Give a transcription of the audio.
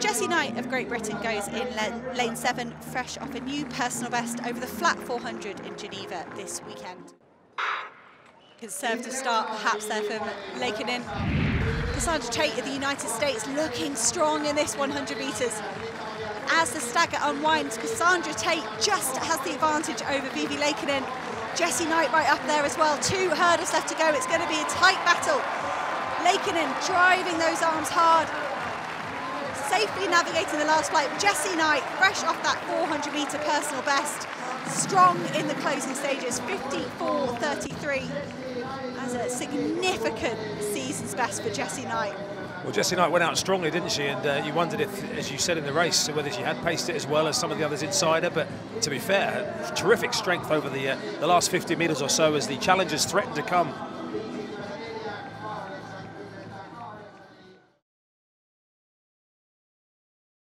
Jessie Knight of Great Britain goes in lane 7, fresh off a new personal best over the flat 400 in Geneva this weekend. Conservative start perhaps there from Lehikoinen. Cassandra Tate of the United States looking strong in this 100 metres. As the stagger unwinds, Cassandra Tate just has the advantage over Viivi Lehikoinen. Jessie Knight right up there as well. 2 hurdles left to go. It's going to be a tight battle. Lehikoinen driving those arms hard, safely navigating the last flight. Jessie Knight, fresh off that 400-metre personal best, strong in the closing stages, 54.33, as a significant season's best for Jessie Knight. Well, Jessie Knight went out strongly, didn't she? And you wondered if, as you said in the race, whether she had paced it as well as some of the others inside her. But to be fair, terrific strength over the last 50 metres or so as the challengers threatened to come.